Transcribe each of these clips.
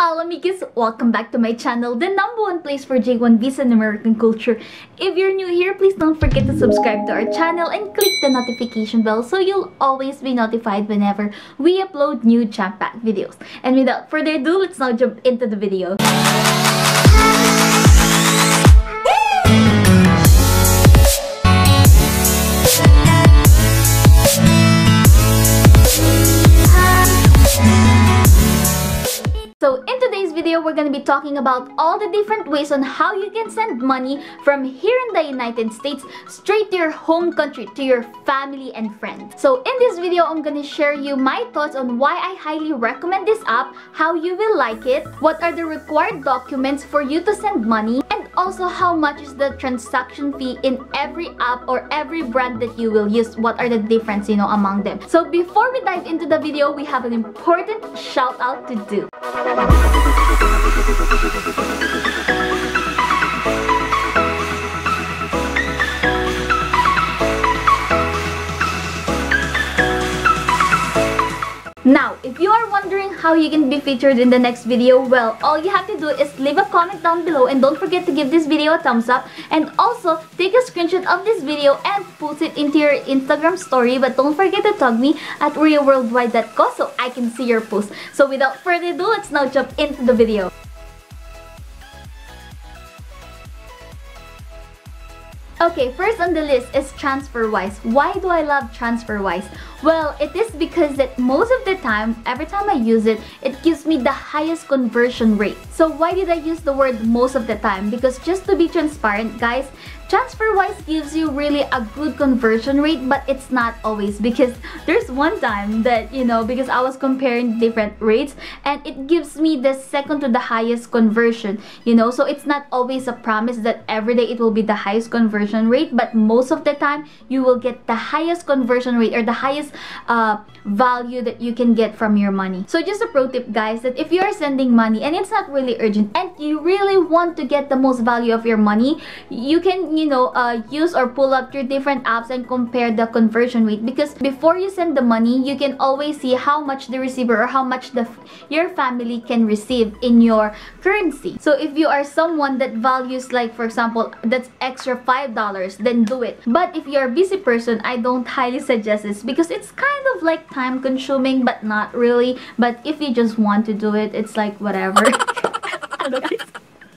Hello amigos! Welcome back to my channel, the #1 place for J1 Visa and American culture. If you're new here, please don't forget to subscribe to our channel and click the notification bell so you'll always be notified whenever we upload new jam-packed videos. And without further ado, let's now jump into the video. We're going to be talking about all the different ways on how you can send money from here in the United States straight to your home country, to your family and friends. So in this video, I'm going to share you my thoughts on why I highly recommend this app, how you will like it, what are the required documents for you to send money, and also how much is the transaction fee in every app or every brand that you will use, what are the differences, among them. So before we dive into the video, we have an important shout out to do. Now, if you are wondering how you can be featured in the next video, well, all you have to do is leave a comment down below and don't forget to give this video a thumbs up, and also take a screenshot of this video and post it into your Instagram story, but don't forget to tag me at realworldwide.co so I can see your post. So without further ado, let's now jump into the video. Okay, first on the list is TransferWise. Why do I love TransferWise? Well, it is because that most of the time, every time I use it, it gives me the highest conversion rate. So why did I use the word most of the time? Because just to be transparent, guys, TransferWise gives you really a good conversion rate, but it's not always, because there's one time that, because I was comparing different rates and it gives me the second to the highest conversion, so it's not always a promise that every day it will be the highest conversion rate, but most of the time you will get the highest conversion rate or the highest value that you can get from your money. So just a pro tip, guys, that if you are sending money and it's not really urgent and you really want to get the most value of your money, you can use or pull up your different apps and compare the conversion rate, because before you send the money, you can always see how much the receiver or how much your family can receive in your currency. So if you are someone that values, like for example, that's extra $5, then do it. But if you're a busy person, I don't highly suggest this because it's kind of like time consuming, but not really. But if you just want to do it, it's like whatever.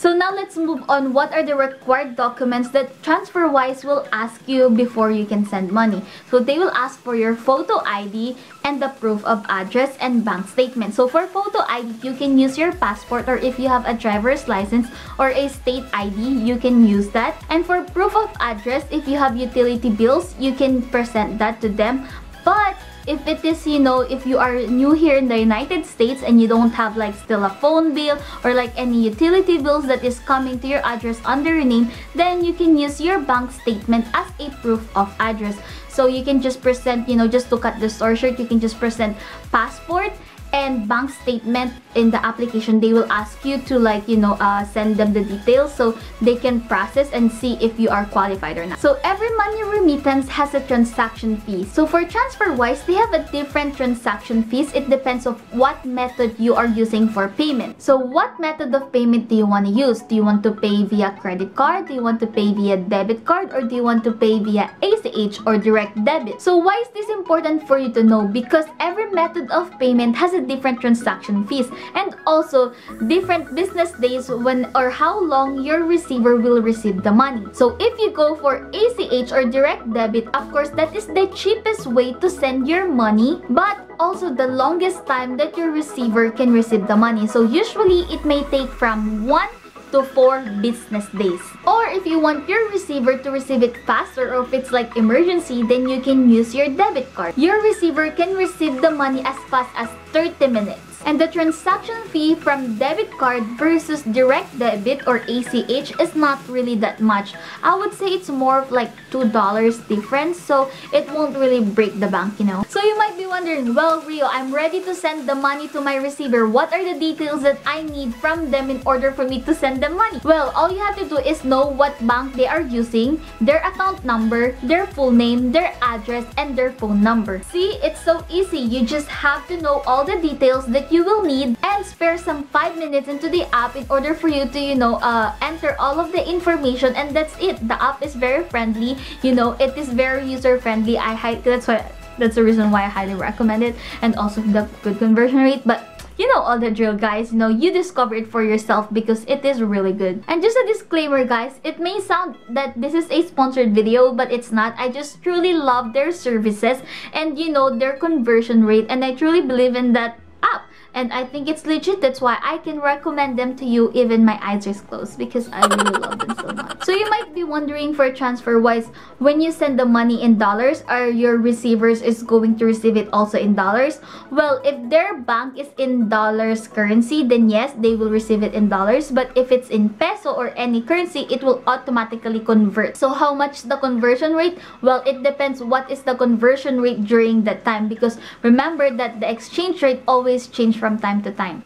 So now let's move on. What are the required documents that TransferWise will ask you before you can send money? So they will ask for your photo ID and the proof of address and bank statement. So for photo ID, you can use your passport, or if you have a driver's license or a state ID, you can use that. And for proof of address, if you have utility bills, you can present that to them. But if it is, if you are new here in the United States and you don't have like still a phone bill or like any utility bills that is coming to your address under your name, then you can use your bank statement as a proof of address. So you can just present, just to cut the story short, you can just present passport and bank statement in the application. They will ask you to send them the details so they can process and see if you are qualified or not. So every money remittance has a transaction fee. So for TransferWise, they have a different transaction fees. It depends on what method you are using for payment. So what method of payment do you want to use? Do you want to pay via credit card? Do you want to pay via debit card? Or do you want to pay via ACH or direct debit? So why is this important for you to know? Because every method of payment has a different transaction fees, and also different business days when or how long your receiver will receive the money. So if you go for ACH or direct debit, of course that is the cheapest way to send your money, but also the longest time that your receiver can receive the money. So usually it may take from 1 to 4 business days. Or if you want your receiver to receive it faster, or if it's like emergency, then you can use your debit card. Your receiver can receive the money as fast as 30 minutes. And the transaction fee from debit card versus direct debit or ACH is not really that much. I would say it's more of like $2 difference, so it won't really break the bank, So you might be wondering, well, Rio, I'm ready to send the money to my receiver. What are the details that I need from them in order for me to send them money? Well, all you have to do is know what bank they are using, their account number, their full name, their address, and their phone number. See, it's so easy. You just have to know all the details that that you will need, and spare some 5 minutes into the app in order for you to, enter all of the information, and that's it. The app is very friendly, it is very user-friendly. That's the reason why I highly recommend it, and also the good conversion rate. But you know all the drill, guys. You discover it for yourself because it is really good. And just a disclaimer, guys, it may sound that this is a sponsored video, but it's not. I just truly love their services and, their conversion rate, and I truly believe in that app. And I think it's legit. That's why I can recommend them to you even my eyes are closed, because I really love them so much. So you might be wondering for TransferWise, when you send the money in dollars, are your receivers is going to receive it also in dollars? Well, if their bank is in dollars currency, then yes, they will receive it in dollars. But if it's in peso or any currency, it will automatically convert. So how much the conversion rate? Well, it depends what is the conversion rate during that time, because remember that the exchange rate always changes from time to time.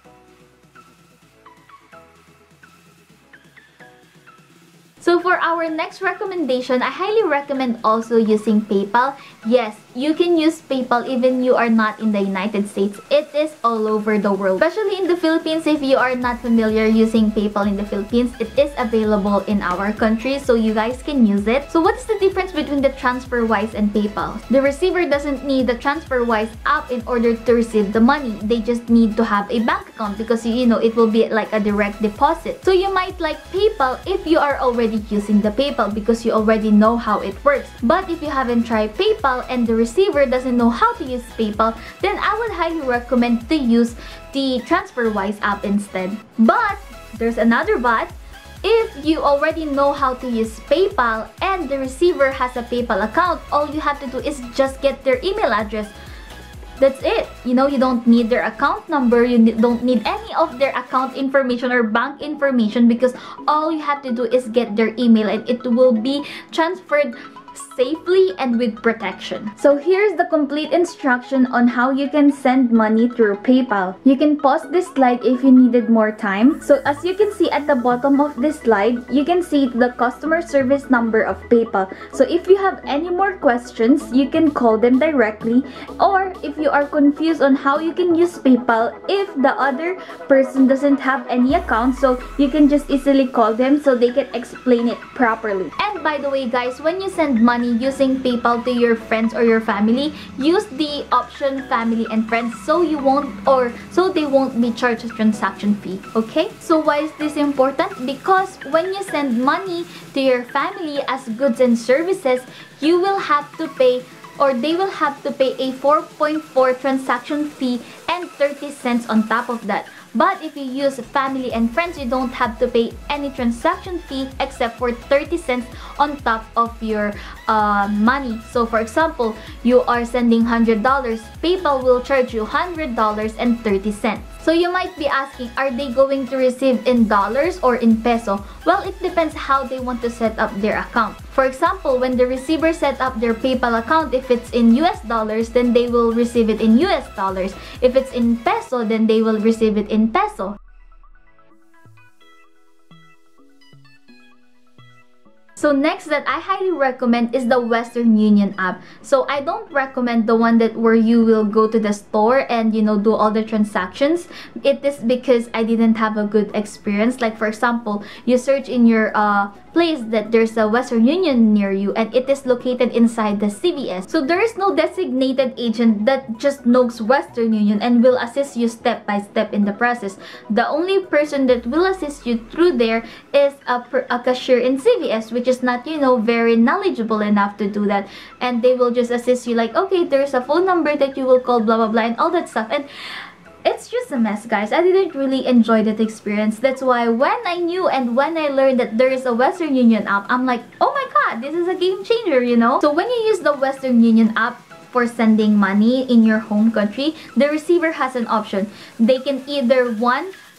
So for our next recommendation, I highly recommend also using PayPal. Yes, you can use PayPal even you are not in the United States. It is all over the world, especially in the Philippines. If you are not familiar using PayPal in the Philippines, it is available in our country, so you guys can use it. So what's the difference between the TransferWise and PayPal? The receiver doesn't need the TransferWise app in order to receive the money. They just need to have a bank account, because it will be like a direct deposit. So you might like PayPal if you are already using the PayPal, because you already know how it works. But if you haven't tried PayPal and the receiver doesn't know how to use PayPal, then I would highly recommend to use the TransferWise app instead. But there's another but. If you already know how to use PayPal and the receiver has a PayPal account, all you have to do is just get their email address. That's it. You don't need their account number, you don't need any of their account information or bank information, because all you have to do is get their email and it will be transferred safely and with protection. So here's the complete instruction on how you can send money through PayPal. You can pause this slide if you needed more time. So as you can see at the bottom of this slide, you can see the customer service number of PayPal. So if you have any more questions, you can call them directly, or if you are confused on how you can use PayPal if the other person doesn't have any account, so you can just easily call them so they can explain it properly. And by the way, guys, when you send money using PayPal to your friends or your family, use the option family and friends, so they won't be charged a transaction fee. Okay, so why is this important? Because when you send money to your family as goods and services, you will have to pay, or they will have to pay, a 4.4 transaction fee and 30 cents on top of that. But if you use family and friends, you don't have to pay any transaction fee except for 30 cents on top of your money. So for example, you are sending $100, PayPal will charge you $100.30. So you might be asking, are they going to receive in dollars or in peso? Well, it depends how they want to set up their account. For example, when the receiver set up their PayPal account, if it's in US dollars, then they will receive it in US dollars. If it's in peso, then they will receive it in peso. So next that I highly recommend is the Western Union app. So I don't recommend the one that where you will go to the store and do all the transactions. It is because I didn't have a good experience. Like for example, you search in your place that there's a Western Union near you, and it is located inside the CVS. So there is no designated agent that just knows Western Union and will assist you step by step in the process. The only person that will assist you through there is a cashier in CVS, which is not very knowledgeable enough to do that, and they will just assist you like, okay, there's a phone number that you will call, blah blah blah, and all that stuff, and it's just a mess, guys. I didn't really enjoy that experience. That's why when I knew and when I learned that there is a Western Union app, I'm like, oh my god, this is a game changer, So when you use the Western Union app for sending money in your home country, the receiver has an option. They can either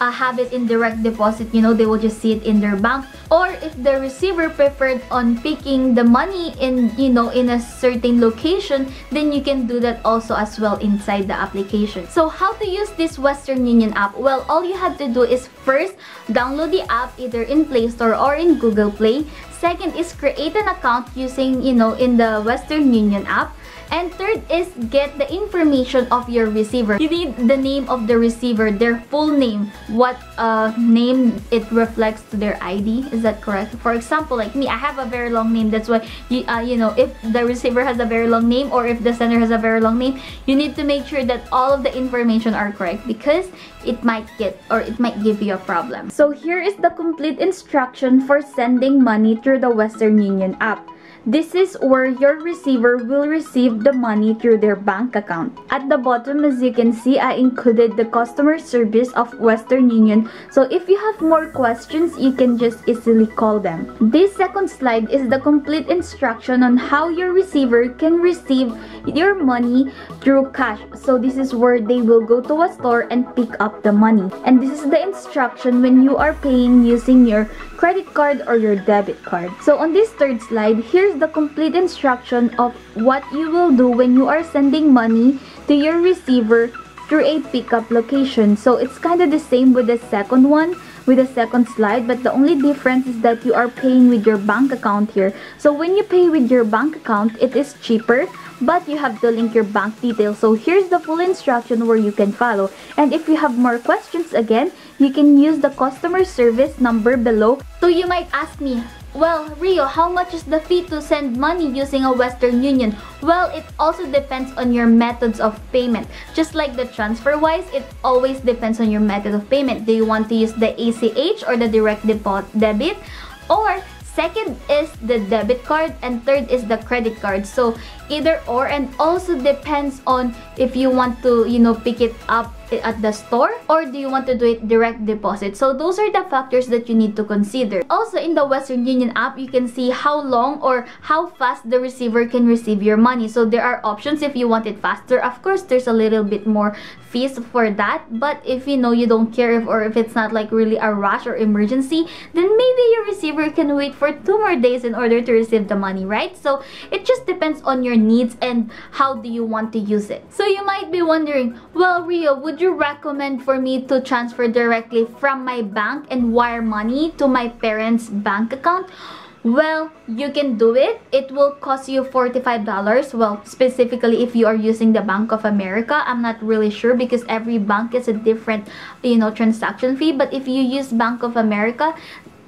have it in direct deposit, they will just see it in their bank, or if the receiver preferred on picking the money in in a certain location, then you can do that also as well inside the application. So how to use this Western Union app? Well, all you have to do is first download the app either in Play Store or in Google Play. Second is create an account using in the Western Union app. And third is get the information of your receiver. You need the name of the receiver, their full name, what name it reflects to their ID. Is that correct? For example, like me, I have a very long name. That's why, you know, if the receiver has a very long name or if the sender has a very long name, you need to make sure that all of the information are correct because it might get or it might give you a problem. So here is the complete instruction for sending money through the Western Union app. This is where your receiver will receive the money through their bank account. At the bottom, as you can see, I included the customer service of Western Union. So if you have more questions, you can just easily call them. This second slide is the complete instruction on how your receiver can receive your money through cash. So this is where they will go to a store and pick up the money. And this is the instruction when you are paying using your credit card or your debit card. So on this third slide, here's the complete instruction of what you will do when you are sending money to your receiver through a pickup location. So it's kind of the same with the second one, with the second slide, but the only difference is that you are paying with your bank account here. So when you pay with your bank account, it is cheaper, but you have to link your bank details. So here's the full instruction where you can follow. And if you have more questions, again, you can use the customer service number below. So you might ask me, well, Rio, how much is the fee to send money using a Western Union? Well, it also depends on your methods of payment. Just like the TransferWise, it always depends on your method of payment. Do you want to use the ACH or the direct debit? Or second is the debit card and third is the credit card. So either or, and also depends on if you want to, you know, pick it up at the store or do you want to do it direct deposit. So those are the factors that you need to consider. Also in the Western Union app, you can see how long or how fast the receiver can receive your money. So there are options if you want it faster. Of course, there's a little bit more fees for that, but if you know you don't care if, or if it's not like really a rush or emergency, then maybe your receiver can wait for 2 more days in order to receive the money, right? So it just depends on your needs and how do you want to use it. So you might be wondering, well, Rio, would you recommend for me to transfer directly from my bank and wire money to my parents' bank account? Well, you can do it. It will cost you $45. Well, specifically if you are using the Bank of America. I'm not really sure because every bank is a different, you know, transaction fee. But if you use Bank of America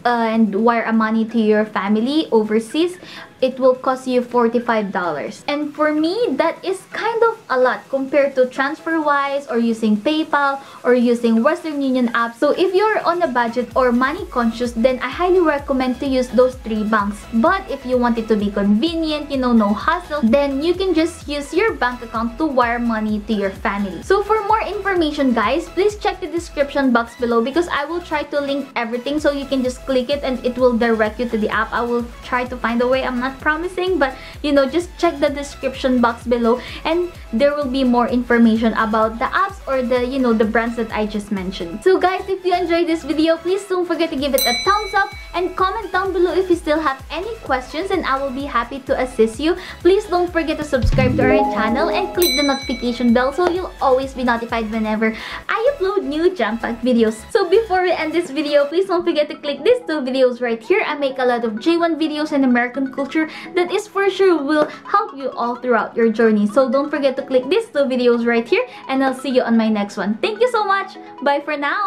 and wire money to your family overseas, it will cost you $45. And for me, that is kind of a lot compared to TransferWise or using PayPal or using Western Union app. So if you're on a budget or money conscious, then I highly recommend to use those 3 banks. But if you want it to be convenient, you know, no hassle, then you can just use your bank account to wire money to your family. So for more information, guys, please check the description box below because I will try to link everything so you can just click it and it will direct you to the app. I will try to find a way. I'm not promising, but you know, just check the description box below and there will be more information about the apps or the, you know, the brands that I just mentioned. So guys, if you enjoyed this video, please don't forget to give it a thumbs up and comment down below if you still have any questions and I will be happy to assist you. Please don't forget to subscribe to our channel and click the notification bell so you'll always be notified whenever I upload new jam-packed videos. So before we end this video, please don't forget to click these 2 videos right here. I make a lot of J1 videos and American culture that is for sure will help you all throughout your journey. So don't forget to click these 2 videos right here and I'll see you on my next one. Thank you so much. Bye for now.